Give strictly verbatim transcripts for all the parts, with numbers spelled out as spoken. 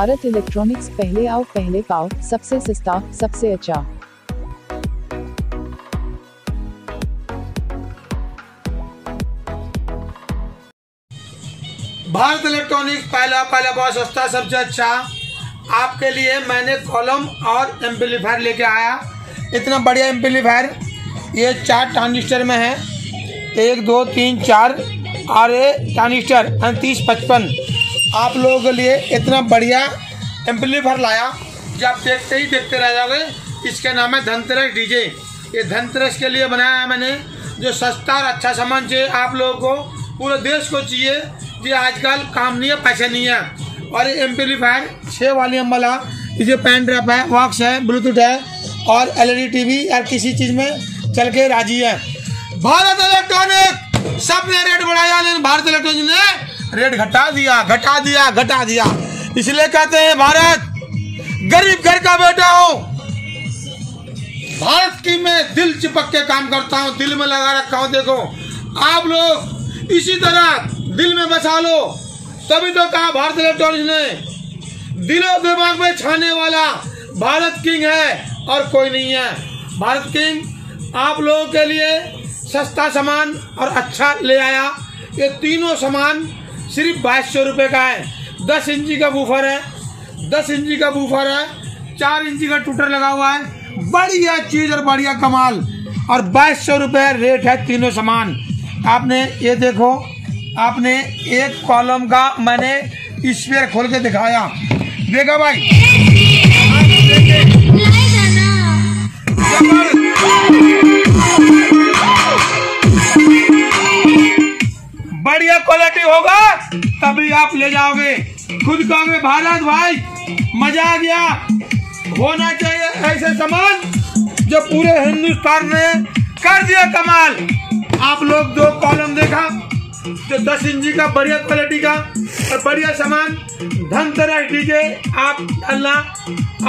Bharat electronics, पहले आओ पहले पाओ, सबसे सस्ता सबसे अच्छा। भारत इलेक्ट्रॉनिक्स पहला पहला बहुत सस्ता सबसे अच्छा। आपके लिए मैंने कॉलम और एम्पलीफायर लेके आया। इतना बढ़िया एम्पलीफायर, ये चार ट्रांजिस्टर में है, एक दो तीन चार और ये ट्रांजिस्टर उनतीस पचपन। आप लोगों के लिए इतना बढ़िया एम्पलीफायर लाया जो आप देखते ही देखते रह जाओगे। इसका नाम है धंतरस डीजे। ये धनतेरस के लिए बनाया है मैंने, जो सस्ता और अच्छा सामान चाहिए आप लोगों को, पूरे देश को चाहिए। ये आजकल काम नहीं है, पैसे नहीं है। और ये एम्पलीफायर छः वाली अम्बला, ये पेन ड्राइव है, वॉक्स है, ब्लूटूथ है और एलईडी टीवी और किसी चीज़ में चल के राजी है। भारत इलेक्ट्रॉनिक सब ने रेट बढ़ाया, लेकिन भारत इलेक्ट्रॉनिक ने रेट घटा दिया घटा दिया घटा दिया। इसलिए कहते हैं भारत गरीब घर का बेटा हो। भारत की मैं दिल चिपक के काम करता हूँ, दिल में लगा रखा हूँ। देखो आप लोग इसी तरह दिल में बसा लो, तभी तो कहा भारत इलेक्ट्रॉनिक्स ने दिलो दिमाग में छाने वाला भारत किंग है और कोई नहीं है। भारत किंग आप लोगों के लिए सस्ता सामान और अच्छा ले आया। ये तीनों सामान सिर्फ बाईस सौ रुपये का है। दस इंची का बूफर है, दस इंची का बूफर है, चार इंची का टूटर लगा हुआ है, बढ़िया चीज़ और बढ़िया कमाल। और बाईस सौ रुपये रेट है तीनों सामान। आपने ये देखो, आपने एक कॉलम का मैंने स्पेयर खोल के दिखाया, देखा भाई बढ़िया क्वालिटी होगा तभी आप ले जाओगे, खुद कहोगे भारत भाई मजा आ गया। होना चाहिए ऐसे सामान जो पूरे हिंदुस्तान में कर दिया कमाल। आप लोग दो कॉलम देखा, तो दस इंची का बढ़िया क्वालिटी का और बढ़िया सामान धनतेरस डीजे आप डालना।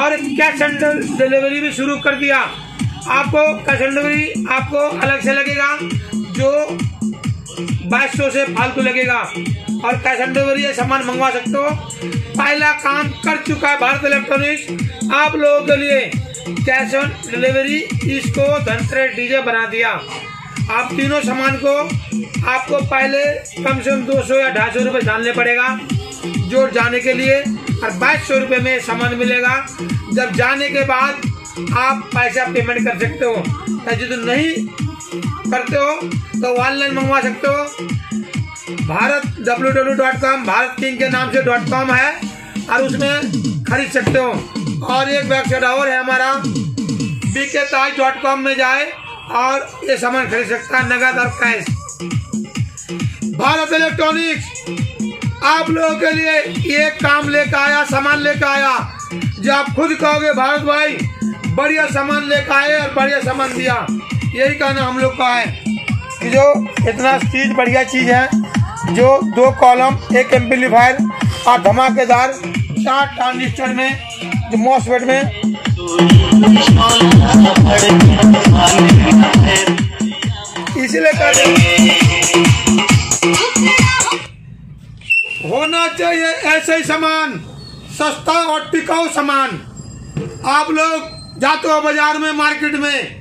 और कैश ऑन डिलीवरी भी शुरू कर दिया। आपको कैश ऑन डिलीवरी आपको अलग से लगेगा, जो बाईस सौ से फालतू लगेगा। और कैश ऑन डिलीवरी ये सामान मंगवा सकते हो। पहला काम कर चुका है भारत इलेक्ट्रॉनिक्स आप लोगों के लिए, कैश ऑन डिलीवरी इसको धनतेरस डीजे बना दिया। आप तीनों सामान को आपको पहले कम से कम दो सौ या ढाई सौ रुपये डालने पड़ेगा जोड़ जाने के लिए, और बाईस सौ रुपये में सामान मिलेगा। जब जाने के बाद आप पैसा पेमेंट कर सकते हो, या जो तो नहीं करते हो तो ऑनलाइन मंगवा सकते हो। Bharat W W dot com Bharat king के नाम से डॉट कॉम है, और उसमें खरीद सकते हो। और एक वेबसाइट और है हमारा, बीकेताज डॉट कॉम में जाए और ये सामान खरीद सकता है नगद और कैश। भारत इलेक्ट्रॉनिक्स आप लोगों के लिए ये काम लेकर आया, सामान लेकर आया जो आप खुद कहोगे भारत भाई बढ़िया सामान लेकर आए और बढ़िया सामान दिया। यही कहना हम लोग का है कि जो इतना चीज बढ़िया चीज है, जो दो कॉलम, एक एम्पलीफायर और धमाकेदार चार ट्रांजिस्टर में जो मॉसफेट में, इसीलिए कहते होना चाहिए ऐसे ही सामान, सस्ता और टिकाऊ सामान। आप लोग जाते हो बाजार में, मार्केट में,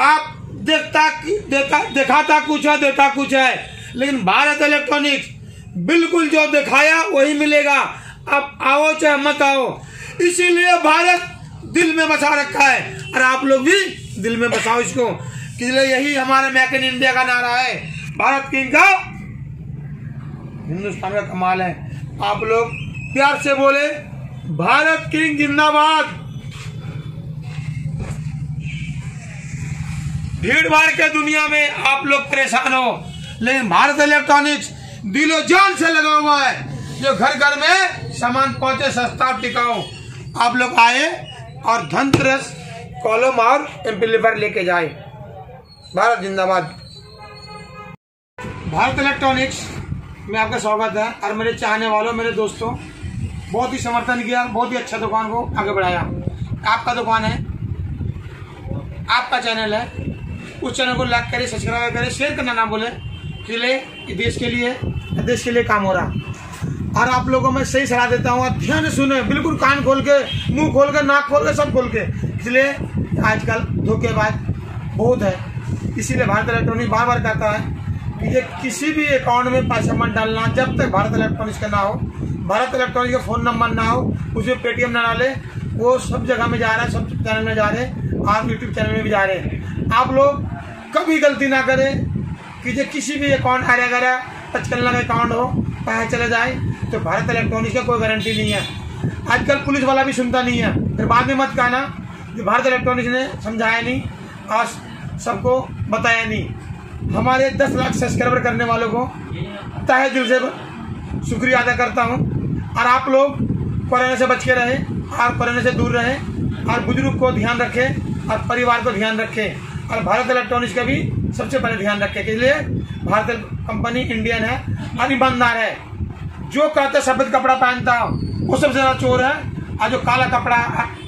आप देखता देखा दिखाता कुछ है, देता कुछ है, लेकिन भारत इलेक्ट्रॉनिक्स बिल्कुल जो दिखाया वही मिलेगा। आप आओ चाहे मत आओ, इसीलिए भारत दिल में बसा रखा है, और आप लोग भी दिल में बसाओ इसको। इसलिए यही हमारा मेक इन इंडिया का नारा है, भारत किंग का हिंदुस्तान का कमाल है। आप लोग प्यार से बोले भारत किंग जिंदाबाद। भीड़ भाड़ के दुनिया में आप लोग परेशान हो, लेकिन भारत इलेक्ट्रॉनिक्स दिलो जान से लगा हुआ है जो घर घर में सामान पहुंचे, सस्ता टिकाऊ। आप लोग आए और धनतेरस कॉलम और एम्पलीफायर लेके जाए। भारत जिंदाबाद। भारत इलेक्ट्रॉनिक्स में आपका स्वागत है, और मेरे चाहने वालों, मेरे दोस्तों, बहुत ही समर्थन किया, बहुत ही अच्छा दुकान को आगे बढ़ाया। आपका दुकान है, आपका चैनल है, उस चैनल को लाइक करें, सब्सक्राइब करें, शेयर करना ना भूलें। के लिए, देश के लिए, देश के लिए काम हो रहा। और आप लोगों में सही सलाह देता हूँ, आप ध्यान सुने, बिल्कुल कान खोल के, मुंह खोल के, नाक खोल के, सब खोल के। इसलिए आजकल धोखेबाज बहुत है, इसीलिए भारत इलेक्ट्रॉनिक्स बार बार कहता है कि ये किसी भी अकाउंट में पैसा मत डालना जब तक भारत इलेक्ट्रॉनिक्स का ना हो, भारत इलेक्ट्रॉनिक्स का फ़ोन नंबर ना हो, उसमें पेटीएम ना डाले। वो सब जगह में जा रहा है, सब चैनल में जा रहे हैं, आप यूट्यूब चैनल में भी जा रहे हैं। आप लोग कभी गलती ना करें कि ये किसी भी अकाउंट आर्या गया पचकल्ला का अकाउंट हो, पैसा चले जाए तो भारत इलेक्ट्रॉनिक्स का कोई गारंटी नहीं है। आजकल पुलिस वाला भी सुनता नहीं है, फिर बाद में मत कहना जो भारत इलेक्ट्रॉनिक्स ने समझाया नहीं और सबको बताया नहीं। हमारे दस लाख सब्सक्राइबर करने वालों को तहे दिल से शुक्रिया अदा करता हूं। और आप लोग कोरोना से बच के रहें और कोरोना से दूर रहें और बुजुर्ग को ध्यान रखें और परिवार को ध्यान रखें और भारत इलेक्ट्रॉनिक्स का भी सबसे पहले ध्यान रखें। इसलिए भारत कंपनी इंडियन है और ईमानदार है। जो कहते सफेद कपड़ा पहनता वो सबसे ज़्यादा चोर है और जो काला कपड़ा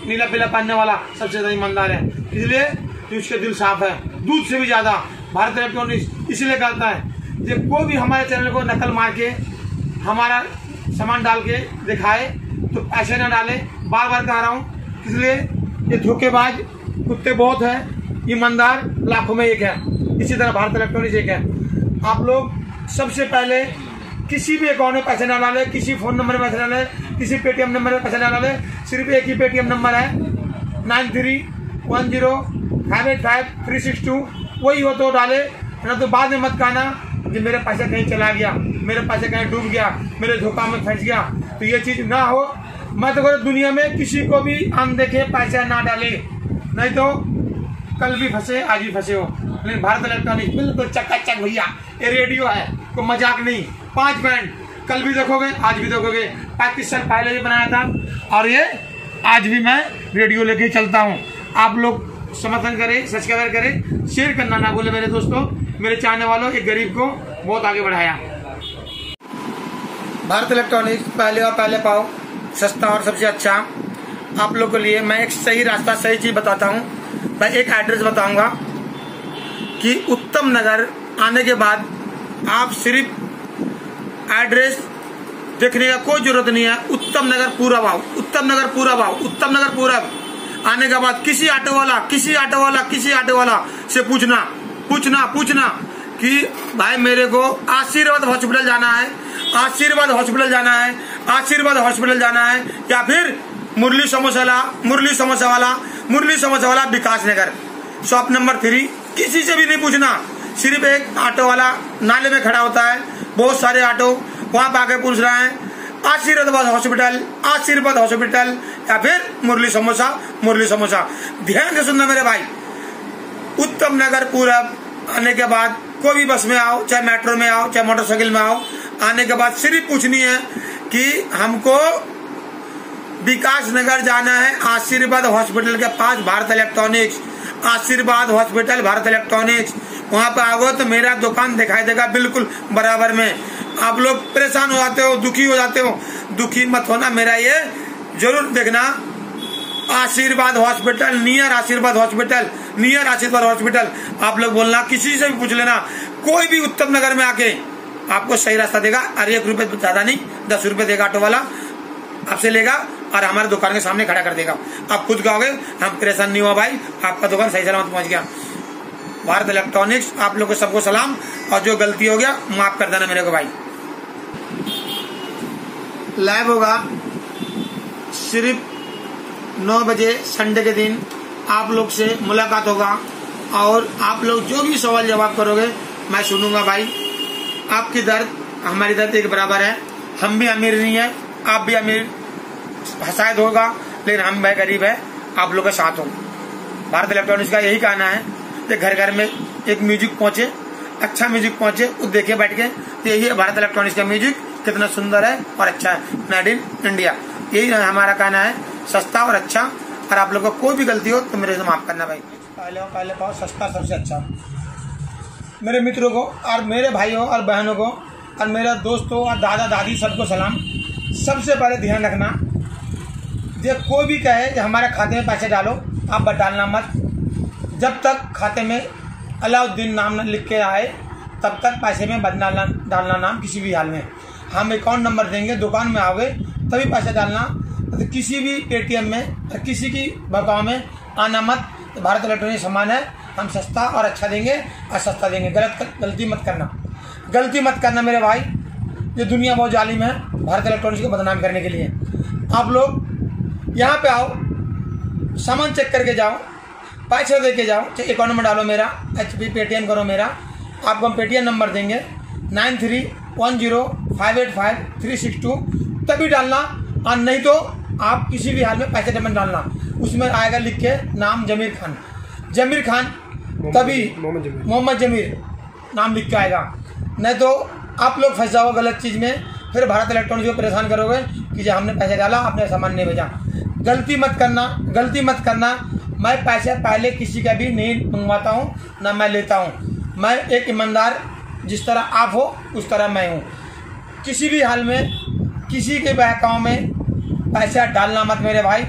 नीला पीला पहनने वाला सबसे ज़्यादा ईमानदार है। इसलिए उसके दिल साफ है दूध से भी ज्यादा भारत इलेक्ट्रॉनिक्स। इसीलिए कहता है ये कोई भी हमारे चैनल को नकल मार के हमारा सामान डाल के दिखाए तो पैसे ना डाले, बार बार कह रहा हूँ। इसलिए ये धोखेबाज कुत्ते बहुत हैं, ईमानदार लाखों में एक है। इसी तरह भारत इलेक्ट्रॉनिक्स एक है। आप लोग सबसे पहले किसी भी अकाउंट में पैसे ना डाले, किसी फोन नंबर में पैसे ना डाले, किसी पेटीएम नंबर में पैसे ना डाले। सिर्फ एक ही पेटीएम नंबर है nine three one zero five eight five three six two, वही हो तो डाले, ना तो बाद में मत कहना कि मेरे पैसा कहीं चला गया, मेरे पैसा कहीं डूब गया, मेरे धोखा में फंस गया। तो ये चीज़ ना हो। मैं तो कहता हूं दुनिया में किसी को भी अनदेखे पैसा ना डाले, नहीं तो कल भी फंसे आज भी फंसे हो। लेकिन भारत इलेक्ट्रॉनिक्स बिल्कुल चकाचक भैया, ये रेडियो है कोई मजाक नहीं। पाँच पैंट कल भी देखोगे आज भी देखोगे, पाकिस्तान पहले भी बनाया था और ये आज भी मैं रेडियो लेके चलता हूँ। आप लोग समर्थन करें, सब्सक्राइब करें, शेयर करना ना भूलें। मेरे दोस्तों, मेरे चाहने वालों, एक गरीब को बहुत आगे बढ़ाया। भारत इलेक्ट्रॉनिक्स पहले और पहले पाओ, सस्ता और सबसे अच्छा। आप लोग के लिए मैं एक सही रास्ता, सही चीज बताता हूँ। मैं एक एड्रेस बताऊंगा कि उत्तम नगर आने के बाद आप सिर्फ एड्रेस देखने का कोई जरूरत नहीं है। उत्तम नगर पूरब आओ, उत्तम नगर पूरब आओ, उत्तम नगर पूरब आने के बाद किसी ऑटो वाला किसी ऑटो वाला किसी ऑटो वाला से पूछना पूछना पूछना कि भाई मेरे को आशीर्वाद हॉस्पिटल जाना है, आशीर्वाद हॉस्पिटल जाना है, आशीर्वाद हॉस्पिटल जाना है, या फिर मुरली समोसा वाला मुरली समोसा वाला मुरली समोसा वाला Vikas Nagar shop number three. किसी से भी नहीं पूछना। सिर्फ एक ऑटो वाला नाले में खड़ा होता है, बहुत सारे ऑटो, वहाँ पर आके पूछ रहे हैं आशीर्वाद हॉस्पिटल, आशीर्वाद हॉस्पिटल या फिर मुरली समोसा, मुरली समोसा। ध्यान से सुनना मेरे भाई, उत्तम नगर पूरब आने के बाद कोई भी बस में आओ, चाहे मेट्रो में आओ, चाहे मोटरसाइकिल में आओ, आने के बाद सिर्फ पूछनी है कि हमको विकास नगर जाना है, आशीर्वाद हॉस्पिटल के पास Bharat electronics, Ashirwad hospital Bharat electronics. वहाँ पे आओगे तो मेरा दुकान दिखाई देगा बिल्कुल बराबर में। आप लोग परेशान हो जाते हो, दुखी हो जाते हो। दुखी मत होना, मेरा ये जरूर देखना Ashirwad hospital, near Ashirwad hospital, near Ashirwad hospital. आप लोग बोलना, किसी से भी पूछ लेना। कोई भी उत्तम नगर में आके आपको सही रास्ता देगा और एक रुपये ज्यादा नहीं, दस रुपये देगा ऑटो वाला, आपसे लेगा और हमारे दुकान के सामने खड़ा कर देगा। आप खुद कहोगे हम परेशान नहीं हुआ भाई, आपका दुकान सही सलामत पहुंच गया। भारत इलेक्ट्रॉनिक्स आप लोग को सबको सलाम, और जो गलती हो गया माफ कर देना मेरे को भाई। लाइव होगा सिर्फ नौ बजे संडे के दिन, आप लोग से मुलाकात होगा और आप लोग जो भी सवाल जवाब करोगे मैं सुनूंगा भाई। आपकी दर्द हमारी दर्द एक बराबर है। हम भी अमीर नहीं है, आप भी अमीर शायद होगा, लेकिन हम भाई गरीब है, आप लोग के साथ हो। भारत इलेक्ट्रॉनिक्स का यही कहना है कि घर घर में एक म्यूजिक पहुंचे, अच्छा म्यूजिक पहुंचे, वो देखे बैठ के। तो यही भारत इलेक्ट्रॉनिक्स का म्यूजिक कितना सुंदर है और अच्छा है, मेड इन इंडिया। यही हमारा कहना है, सस्ता और अच्छा। और आप लोग को कोई भी गलती हो तो मेरे से माफ करना भाई। पहले हो पहले पाओ, सस्ता सबसे अच्छा। मेरे मित्रों को और मेरे भाइयों और बहनों को और मेरे दोस्तों और दादा दादी सबको सलाम। सबसे पहले ध्यान रखना, जब कोई भी कहे कि हमारे खाते में पैसे डालो, आप डालना मत। जब तक खाते में अलाउद्दीन नाम लिख के आए तब तक पैसे में बदला डालना नाम किसी भी हाल में। हम अकाउंट नंबर देंगे, दुकान में आओगे तभी पैसा डालना। तो किसी भी पेटीएम में, किसी की बकाव में आना मत। भारत इलेक्ट्रॉनिक्स सामान है, हम सस्ता और अच्छा देंगे और सस्ता देंगे। गलत गलती मत करना, गलती मत करना मेरे भाई। ये दुनिया बहुत जालिम है भारत इलेक्ट्रॉनिक्स को बदनाम करने के लिए। आप लोग यहाँ पे आओ, सामान चेक करके जाओ, पैसा दे के जाओ, अकाउंट नंबर डालो मेरा, एच पी पेटीएम करो मेरा। आपको हम पेटीएम नंबर देंगे nine three one zero five eight five three six two तभी डालना, और नहीं तो आप किसी भी हाल में पैसे पेमेंट डालना। उसमें आएगा लिख के नाम जमीर खान, जमीर खान तभी मोहम्मद जमीर नाम लिख के आएगा, नहीं तो आप लोग फंस जाओ गलत चीज़ में। फिर भारत इलेक्ट्रॉनिक्स को परेशान करोगे कि जब हमने पैसे डाला आपने सामान नहीं भेजा। गलती मत करना, गलती मत करना। मैं पैसे पहले किसी का भी नहीं मंगवाता हूँ, ना मैं लेता हूँ। मैं एक ईमानदार, जिस तरह आप हो उस तरह मैं हूँ। किसी भी हाल में किसी के बहकाव में पैसा डालना मत मेरे भाई,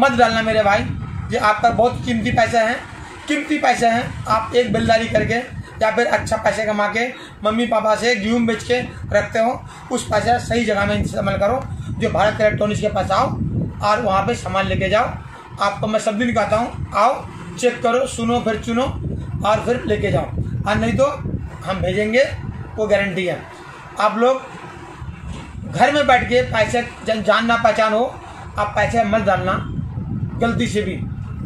मत डालना मेरे भाई। ये आपका बहुत कीमती पैसा है, कीमती पैसा है। आप एक बेलदारी करके या फिर अच्छा पैसे कमा के मम्मी पापा से गेहूँ बेच के रखते हो, उस पैसा सही जगह में इस्तेमाल करो, जो भारत इलेक्ट्रॉनिक्स के पास आओ और वहाँ पे सामान लेके जाओ। आपको मैं सब दिन कहता हूँ, आओ चेक करो, सुनो, फिर चुनो और फिर लेके जाओ, और नहीं तो हम भेजेंगे, वो गारंटी है। आप लोग घर में बैठ के पैसे जन जान ना पहचान हो, आप पैसे मत डालना गलती से भी।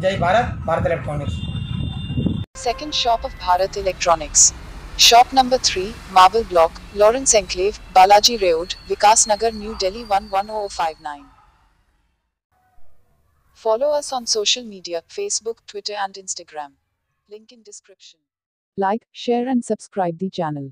जय Bharat, Bharat electronics. Second shop of Bharat Electronics. Shop number three, Marble Block, Lawrence Enclave, Balaji Road, Vikas Nagar, New Delhi one one zero five nine. Follow us on social media, Facebook, Twitter and Instagram. Link in description. Like, share and subscribe the channel.